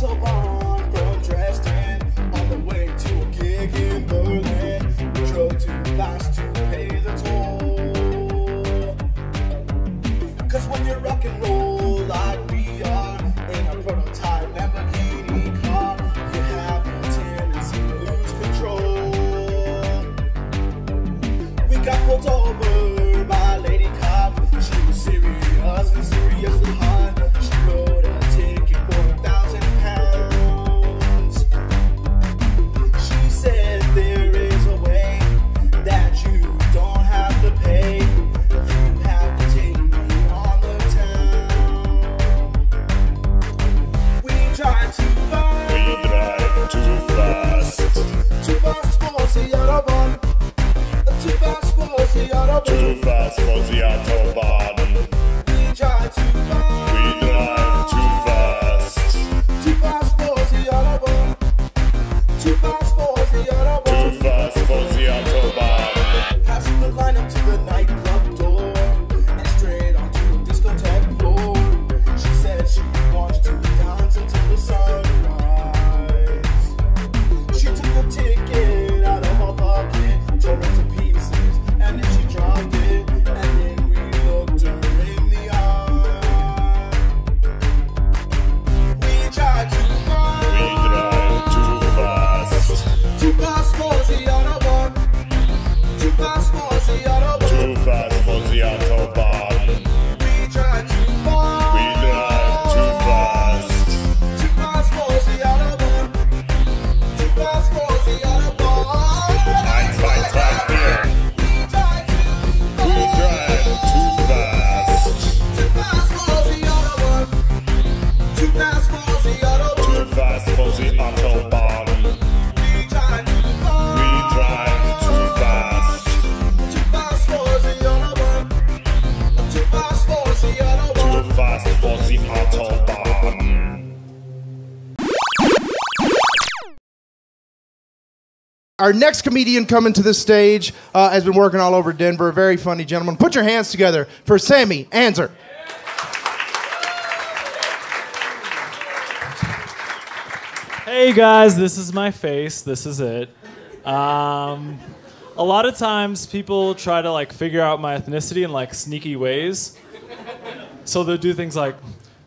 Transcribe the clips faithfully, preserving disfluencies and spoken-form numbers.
Auto bomb from Dresden on the way to a gig in Berlin. We drove too fast to pay the toll. Cause when you're rock and roll like we are in a prototype Lamborghini car, you have a tendency to lose control. We got pulled over by a lady cop. She was serious and seriously hot. She wrote a ticket for a thousand pounds. She said there is a way that you don't have to pay. You have to take me on the town. We drive too fast. We drive too fast. Too fast for the Autobahn. Too fast for the Autobahn. Too fast for the Autobahn. We drive too fast. We drive too fast. Too fast for the Autobahn. Too fast for the Autobahn. Too fast for the Autobahn. Passing the line up to the nightclub door and straight onto the discotheque floor. She said she watched two times until the sunrise. She took the ticket out of her pocket, tore it to pieces, and then she dropped it. Our next comedian coming to the stage uh, has been working all over Denver. Very funny gentleman. Put your hands together for Sammy Anzer. Hey guys, this is my face. This is it. Um, a lot of times people try to like figure out my ethnicity in like sneaky ways. So they'll do things like,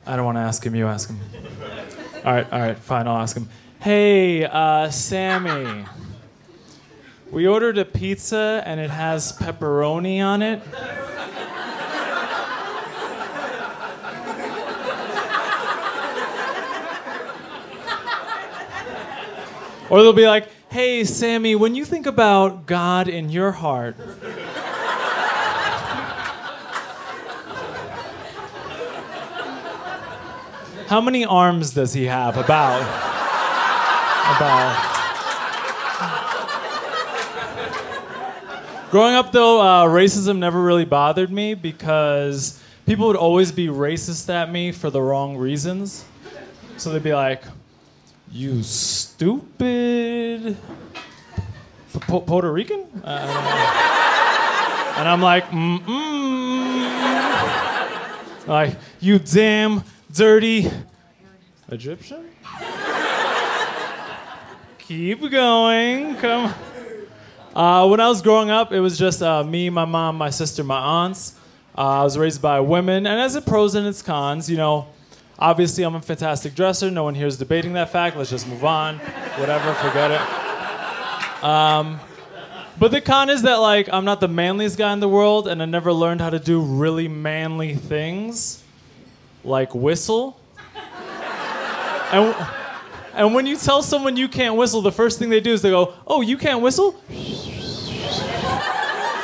I don't want to ask him, you ask him. All right, all right, fine, I'll ask him. Hey, uh, Sammy. We ordered a pizza, and it has pepperoni on it. Or they'll be like, hey, Sammy, when you think about God in your heart, how many arms does he have? About. About. Growing up, though, uh, racism never really bothered me because people would always be racist at me for the wrong reasons. So they'd be like, you stupid P- Puerto Rican? Uh, and I'm like, mm-mm. Like, you damn dirty Egyptian? Keep going, come on. Uh, when I was growing up, it was just uh, me, my mom, my sister, my aunts. Uh, I was raised by women, and as it pros and its cons, you know, obviously I'm a fantastic dresser. No one here is debating that fact. Let's just move on. Whatever, forget it. Um, but the con is that, like, I'm not the manliest guy in the world, and I never learned how to do really manly things, like whistle. And... W- And when you tell someone you can't whistle, the first thing they do is they go, oh, you can't whistle?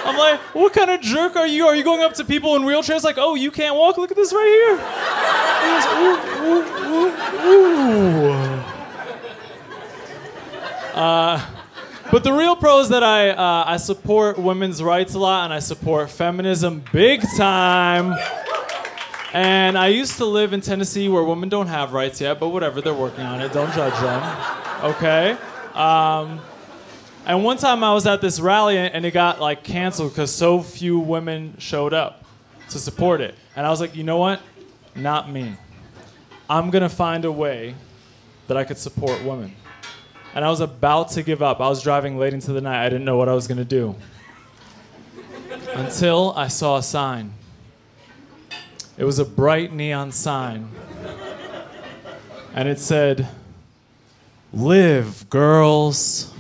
I'm like, what kind of jerk are you? Are you going up to people in wheelchairs like, oh, you can't walk? Look at this right here. Goes, ooh, ooh, ooh, ooh. Uh, but the real pro is that I, uh, I support women's rights a lot, and I support feminism big time. And I used to live in Tennessee where women don't have rights yet, but whatever, they're working on it. Don't judge them, okay? Um, and one time I was at this rally and it got like canceled because so few women showed up to support it. And I was like, you know what? Not me. I'm gonna find a way that I could support women. And I was about to give up. I was driving late into the night. I didn't know what I was going to do. Until I saw a sign. It was a bright neon sign. And it said, "Live, girls."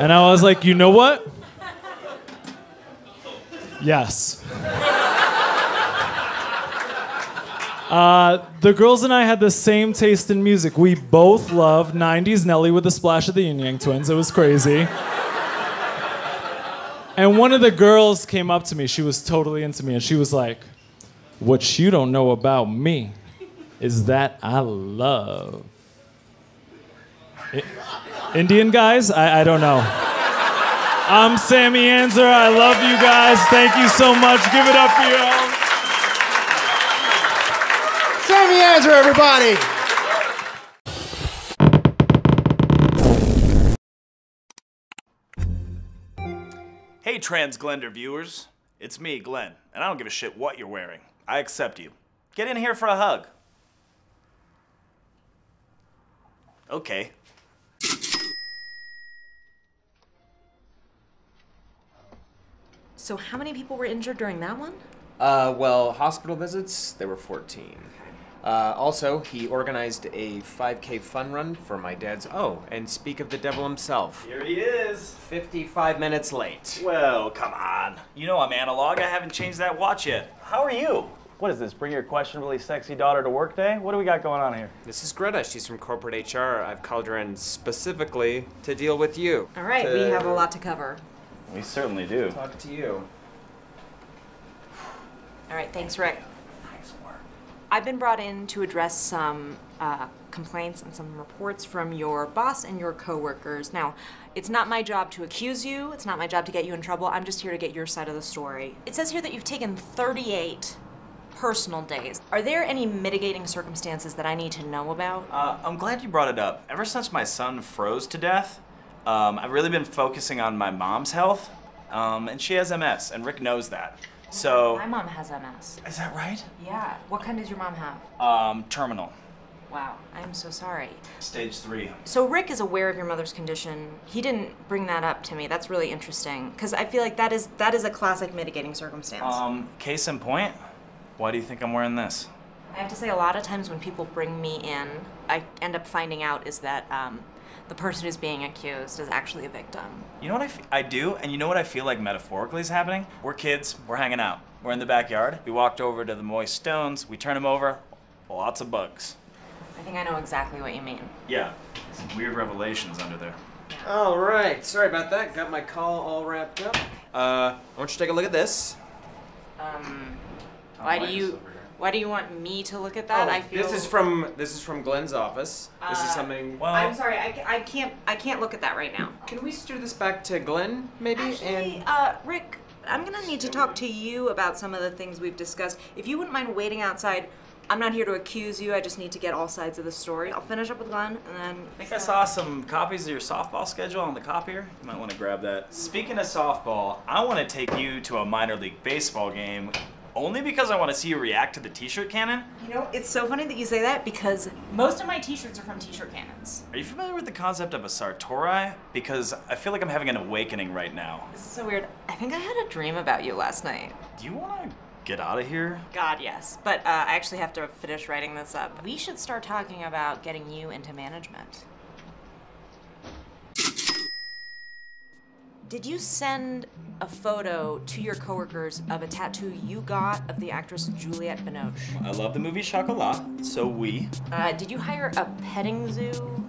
And I was like, you know what? Yes. Uh, the girls and I had the same taste in music. We both loved nineties Nelly with a splash of the Yin Yang Twins. It was crazy. And one of the girls came up to me. She was totally into me. And she was like, what you don't know about me is that I love... It- Indian guys? I, I don't know. I'm Sammy Anzer. I love you guys. Thank you so much. Give it up for your own. Sammy Anzer, everybody. Hey, Transglender viewers. It's me, Glenn, and I don't give a shit what you're wearing. I accept you. Get in here for a hug. Okay. So how many people were injured during that one? Uh, well, hospital visits, there were fourteen. Uh, also, he organized a five K fun run for my dad's... Oh, and speak of the devil himself. Here he is. fifty-five minutes late. Well, come on. You know I'm analog. I haven't changed that watch yet. How are you? What is this, bring your questionably sexy daughter to work day? What do we got going on here? This is Greta. She's from corporate H R. I've called her in specifically to deal with you. All right, to... we have a lot to cover. We certainly do. Talk to you. All right, thanks, Rick. Nice work. I've been brought in to address some uh, complaints and some reports from your boss and your coworkers. Now, it's not my job to accuse you. It's not my job to get you in trouble. I'm just here to get your side of the story. It says here that you've taken thirty-eight personal days. Are there any mitigating circumstances that I need to know about? Uh, I'm glad you brought it up. Ever since my son froze to death, Um, I've really been focusing on my mom's health, um, and she has M S, and Rick knows that. So my mom has M S. Is that right? Yeah. What kind does your mom have? Um, terminal. Wow, I'm so sorry. Stage three. So Rick is aware of your mother's condition. He didn't bring that up to me. That's really interesting, because I feel like that is that is a classic mitigating circumstance. Um, case in point, why do you think I'm wearing this? I have to say, a lot of times when people bring me in, I end up finding out is that um, the person who's being accused is actually a victim. You know what I, f I do, and you know what I feel like metaphorically is happening? We're kids, we're hanging out. We're in the backyard. We walked over to the moist stones, we turn them over, lots of bugs. I think I know exactly what you mean. Yeah, some weird revelations under there. All right, sorry about that. Got my call all wrapped up. Uh, why don't you take a look at this? Um, why do you... Why do you want me to look at that? Oh, I feel this is from this is from Glenn's office. Uh, this is something. Well, I'm sorry, I, I can't I can't look at that right now. Can we steer this back to Glenn, maybe? Actually, and uh, Rick, I'm gonna need to talk to you about some of the things we've discussed. If you wouldn't mind waiting outside, I'm not here to accuse you. I just need to get all sides of the story. I'll finish up with Glenn, and then. I think I saw some copies of your softball schedule on the copier. You might want to grab that. Speaking of softball, I want to take you to a minor league baseball game. Only because I want to see you react to the t-shirt cannon. You know, it's so funny that you say that because most of my t-shirts are from t-shirt cannons. Are you familiar with the concept of a sartori? Because I feel like I'm having an awakening right now. This is so weird. I think I had a dream about you last night. Do you want to get out of here? God, yes. But uh, I actually have to finish writing this up. We should start talking about getting you into management. Did you send a photo to your coworkers of a tattoo you got of the actress Juliette Binoche? I love the movie Chocolat, so we. Uh, did you hire a petting zoo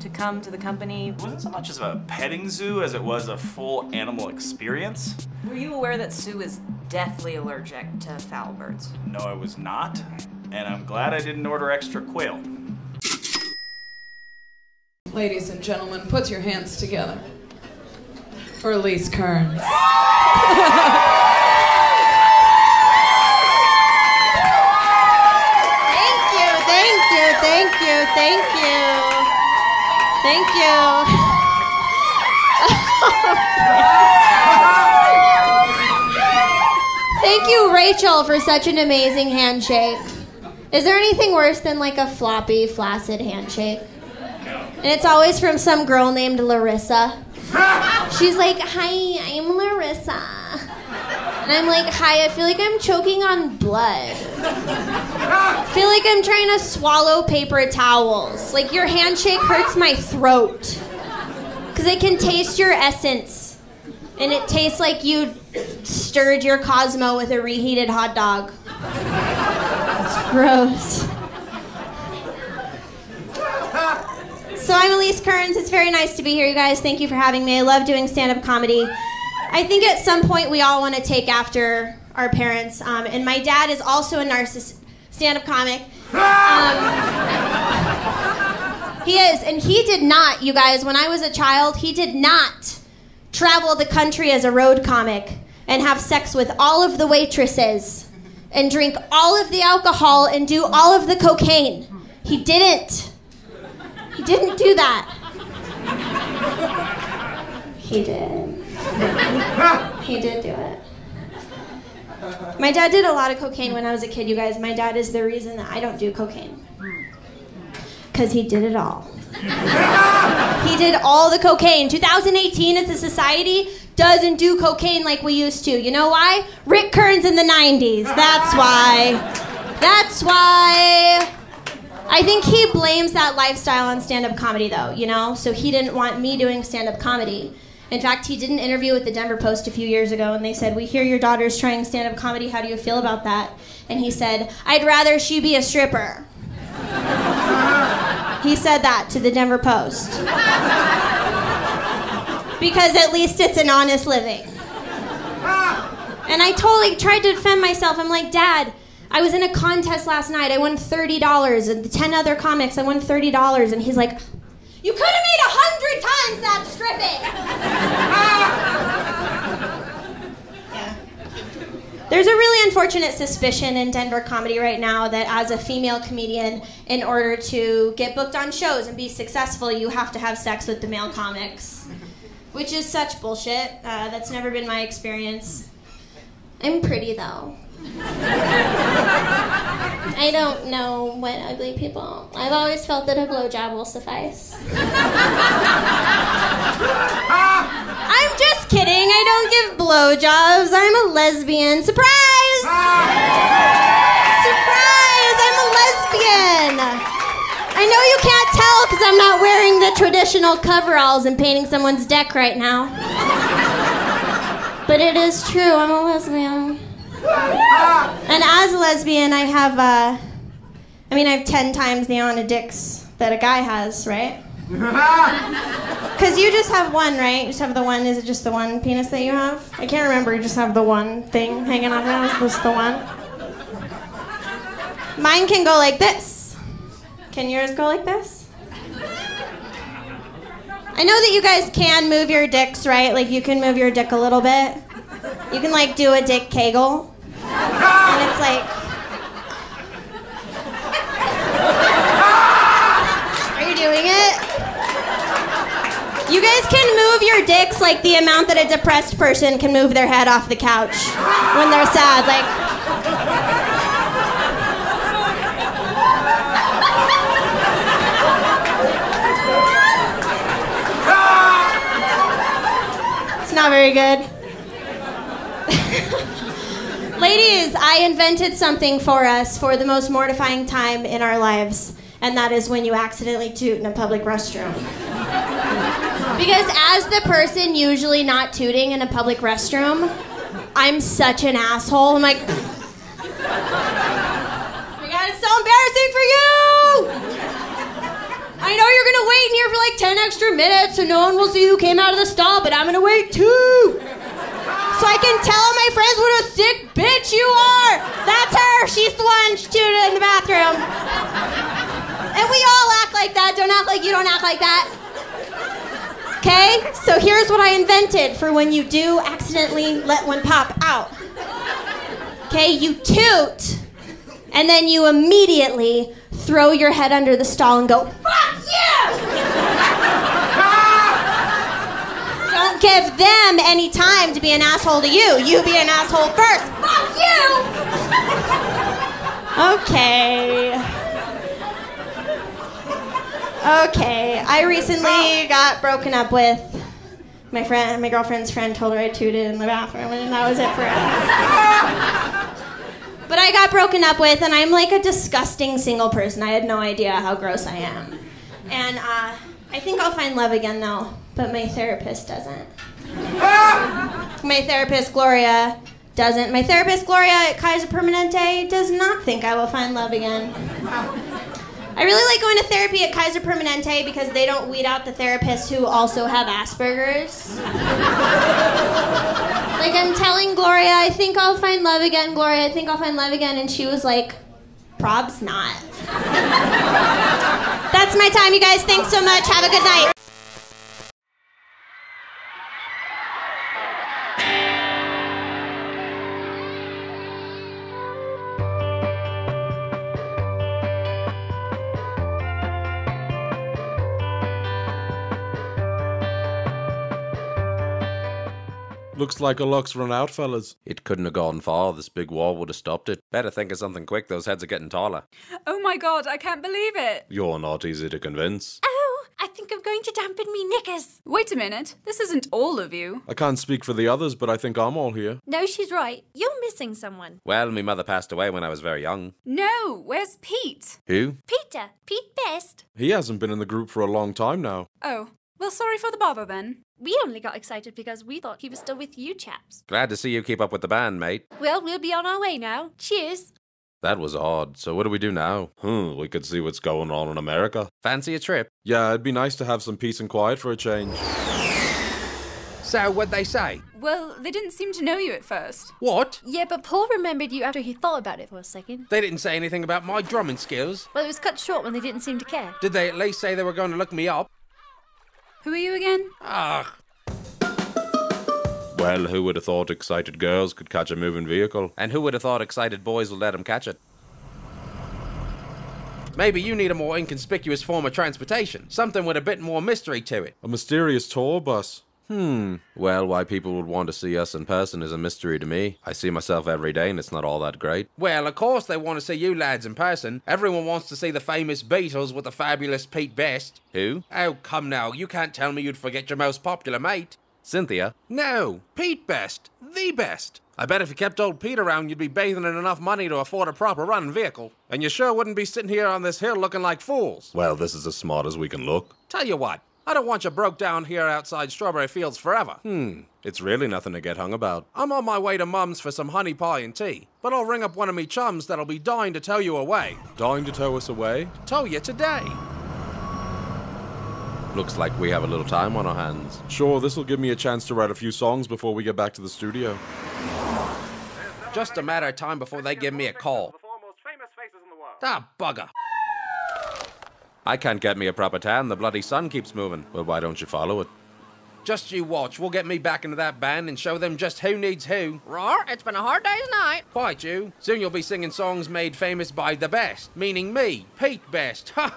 to come to the company? It wasn't so much as a petting zoo as it was a full animal experience. Were you aware that Sue is deathly allergic to foul birds? No, I was not, and I'm glad I didn't order extra quail. Ladies and gentlemen, put your hands together for Elise Kerns. Thank you, thank you, thank you, thank you. Thank you. Thank you, Rachel, for such an amazing handshake. Is there anything worse than like a floppy, flaccid handshake? And it's always from some girl named Larissa. She's like, hi, I'm Larissa. And I'm like, hi, I feel like I'm choking on blood. I feel like I'm trying to swallow paper towels. Like, your handshake hurts my throat. Because I can taste your essence. And it tastes like you stirred your Cosmo with a reheated hot dog. It's gross. So I'm Elise Kerns. It's very nice to be here, you guys. Thank you for having me. I love doing stand-up comedy. I think at some point we all want to take after our parents. Um, and my dad is also a narcissist, stand-up comic. Um, he is, and he did not, you guys, when I was a child, he did not travel the country as a road comic and have sex with all of the waitresses and drink all of the alcohol and do all of the cocaine. He didn't. He didn't do that. He did. He did do it. My dad did a lot of cocaine when I was a kid, you guys. My dad is the reason that I don't do cocaine. Because he did it all. He did all the cocaine. two thousand eighteen, as a society, doesn't do cocaine like we used to. You know why? Rick Kearns in the nineties. That's why. That's why. I think he blames that lifestyle on stand-up comedy, though, you know? So he didn't want me doing stand-up comedy. In fact, he did an interview with the Denver Post a few years ago, and they said, we hear your daughter's trying stand-up comedy. How do you feel about that? And he said, I'd rather she be a stripper. He said that to the Denver Post. Because at least it's an honest living. And I totally tried to defend myself. I'm like, Dad, I was in a contest last night. I won thirty dollars. And the ten other comics, I won thirty dollars. And he's like, you could have made a hundred times that stripping. Yeah. There's a really unfortunate suspicion in Denver comedy right now that as a female comedian, in order to get booked on shows and be successful, you have to have sex with the male comics, which is such bullshit. Uh, that's never been my experience. I'm pretty, though. I don't know what ugly people. I've always felt that a blowjob will suffice. I'm just kidding. I don't give blowjobs. I'm a lesbian. Surprise! Surprise! I'm a lesbian. I know you can't tell because I'm not wearing the traditional coveralls and painting someone's deck right now. But it is true. I'm a lesbian. And as a lesbian, I have, uh, I mean, I have ten times the amount of dicks that a guy has, right? Because you just have one, right? You just have the one. Is it just the one penis that you have? I can't remember. You just have the one thing hanging off now. It's just the one. Mine can go like this. Can yours go like this? I know that you guys can move your dicks, right? Like, you can move your dick a little bit. You can, like, do a dick kegel. And it's like... Are you doing it? You guys can move your dicks like the amount that a depressed person can move their head off the couch when they're sad. Like... It's not very good. Ladies, I invented something for us for the most mortifying time in our lives, and that is when you accidentally toot in a public restroom. Because as the person usually not tooting in a public restroom, I'm such an asshole. I'm like, oh my God, it's so embarrassing for you! I know you're gonna wait in here for like ten extra minutes so no one will see who came out of the stall, but I'm gonna wait too! So I can tell my friends what a sick bitch you are. That's her. She's the one. She tooted in the bathroom. And we all act like that. Don't act like you don't act like that. Okay? So here's what I invented for when you do accidentally let one pop out. Okay? You toot, and then you immediately throw your head under the stall and go, fuck you! Don't give them any time to be an asshole to you. You be an asshole first. Fuck you! Okay. Okay. I recently got broken up with. My friend, my girlfriend's friend told her I tooted in the bathroom, and that was it for us. But I got broken up with, and I'm like a disgusting single person. I had no idea how gross I am. And uh, I think I'll find love again, though. But my therapist doesn't. My therapist, Gloria, doesn't. My therapist, Gloria at Kaiser Permanente, does not think I will find love again. I really like going to therapy at Kaiser Permanente because they don't weed out the therapists who also have Asperger's. Like, I'm telling Gloria, I think I'll find love again, Gloria, I think I'll find love again. And she was like, prob's not. That's my time, you guys. Thanks so much. Have a good night. Looks like a lock's run out, fellas. It couldn't have gone far. This big wall would have stopped it. Better think of something quick. Those heads are getting taller. Oh my god, I can't believe it. You're not easy to convince. Oh, I think I'm going to dampen me knickers. Wait a minute. This isn't all of you. I can't speak for the others, but I think I'm all here. No, she's right. You're missing someone. Well, my mother passed away when I was very young. No, where's Pete? Who? Peter. Pete Best. He hasn't been in the group for a long time now. Oh. Well, sorry for the bother, then. We only got excited because we thought he was still with you chaps. Glad to see you keep up with the band, mate. Well, we'll be on our way now. Cheers. That was odd. So what do we do now? Hmm, we could see what's going on in America. Fancy a trip? Yeah, it'd be nice to have some peace and quiet for a change. So, what'd they say? Well, they didn't seem to know you at first. What? Yeah, but Paul remembered you after he thought about it for a second. They didn't say anything about my drumming skills. Well, it was cut short when they didn't seem to care. Did they at least say they were going to look me up? Who are you again? Ugh. Well, who would have thought excited girls could catch a moving vehicle? And who would have thought excited boys would let them catch it? Maybe you need a more inconspicuous form of transportation. Something with a bit more mystery to it. A mysterious tour bus. Hmm. Well, why people would want to see us in person is a mystery to me. I see myself every day and it's not all that great. Well, of course they want to see you lads in person. Everyone wants to see the famous Beatles with the fabulous Pete Best. Who? Oh, come now, you can't tell me you'd forget your most popular mate. Cynthia? No, Pete Best. The best. I bet if you kept old Pete around, you'd be bathing in enough money to afford a proper running vehicle. And you sure wouldn't be sitting here on this hill looking like fools. Well, this is as smart as we can look. Tell you what. I don't want you broke down here outside Strawberry Fields forever. Hmm, it's really nothing to get hung about. I'm on my way to Mum's for some honey pie and tea, but I'll ring up one of me chums that'll be dying to tow you away. Dying to tow us away? Tow you today. Looks like we have a little time on our hands. Sure, this'll give me a chance to write a few songs before we get back to the studio. Just a matter of time before they give me a call. The four most famous faces in the world. Ah, bugger. I can't get me a proper tan. The bloody sun keeps moving. Well, why don't you follow it? Just you watch. We'll get me back into that band and show them just who needs who. Roar, it's been a hard day's night. Quite you. Soon you'll be singing songs made famous by the best, meaning me, Pete Best. Roar,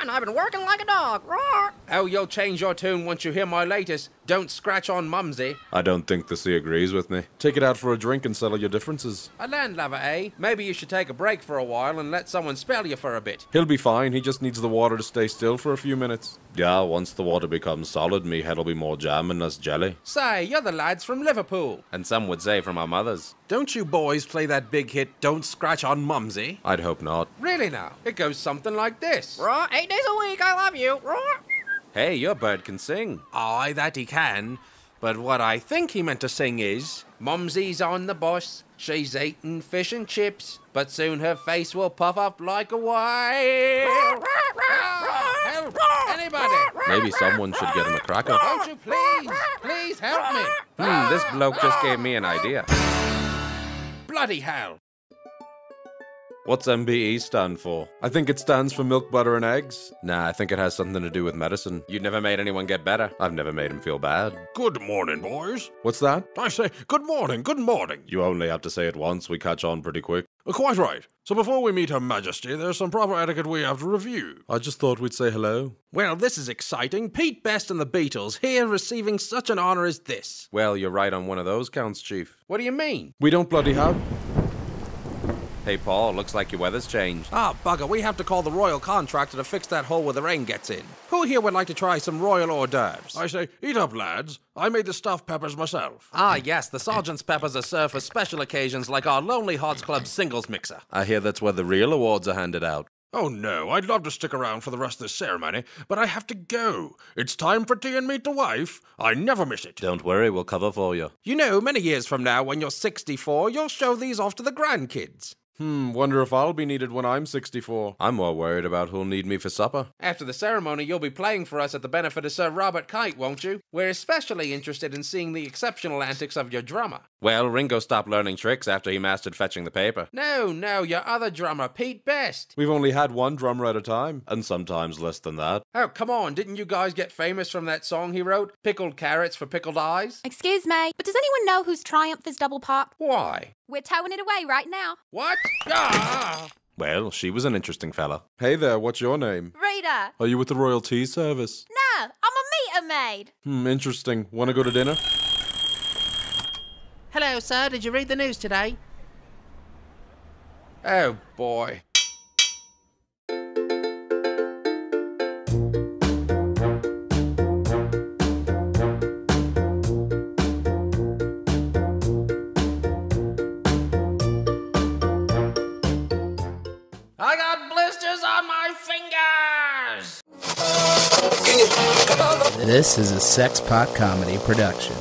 and I've been working like a dog. Roar. Oh, you'll change your tune once you hear my latest. Don't scratch on Mumsy. I don't think the sea agrees with me. Take it out for a drink and settle your differences. A landlubber, eh? Maybe you should take a break for a while and let someone spell you for a bit. He'll be fine. He just needs the water to stay still for a few minutes. Yeah, once the water becomes solid, me head'll be more jam and less jelly. Say, you're the lads from Liverpool. And some would say from our mothers. Don't you boys play that big hit, Don't Scratch on Mumsy? I'd hope not. Really now? It goes something like this. Roar, eight days a week, I love you. Roar. Hey, your bird can sing. Aye, that he can. But what I think he meant to sing is... Mumsy's on the bus, she's eating fish and chips, but soon her face will puff up like a whale. Help! Anybody! Maybe someone should get him a cracker. Don't you please, please help me. Hmm, this bloke just gave me an idea. Bloody hell! What's M B E stand for? I think it stands for milk, butter, and eggs. Nah, I think it has something to do with medicine. You've never made anyone get better. I've never made him feel bad. Good morning, boys. What's that? I say, good morning, good morning. You only have to say it once. We catch on pretty quick. Quite right. So before we meet Her Majesty, there's some proper etiquette we have to review. I just thought we'd say hello. Well, this is exciting. Pete Best and the Beatles here receiving such an honor as this. Well, you're right on one of those counts, Chief. What do you mean? We don't bloody have... Hey, Paul, looks like your weather's changed. Ah, bugger, we have to call the royal contractor to fix that hole where the rain gets in. Who here would like to try some royal hors d'oeuvres? I say, eat up, lads. I made the stuffed peppers myself. Ah, yes, the sergeant's peppers are served for special occasions like our Lonely Hearts Club singles mixer. I hear that's where the real awards are handed out. Oh, no, I'd love to stick around for the rest of this ceremony, but I have to go. It's time for tea and meet the wife. I never miss it. Don't worry, we'll cover for you. You know, many years from now, when you're sixty-four, you'll show these off to the grandkids. Hmm, wonder if I'll be needed when I'm sixty-four. I'm more worried about who'll need me for supper. After the ceremony, you'll be playing for us at the benefit of Sir Robert Kite, won't you? We're especially interested in seeing the exceptional antics of your drummer. Well, Ringo stopped learning tricks after he mastered fetching the paper. No, no, your other drummer, Pete Best. We've only had one drummer at a time, and sometimes less than that. Oh, come on, didn't you guys get famous from that song he wrote, Pickled Carrots for Pickled Eyes? Excuse me, but does anyone know whose Triumph is double parked? Why? We're towing it away right now. What? Ah! Well, she was an interesting fella. Hey there, what's your name? Rita. Are you with the Royal Tea Service? No, I'm a meter maid. Hmm, interesting. Want to go to dinner? Hello, sir. Did you read the news today? Oh, boy. This is a Sexpot Comedy production.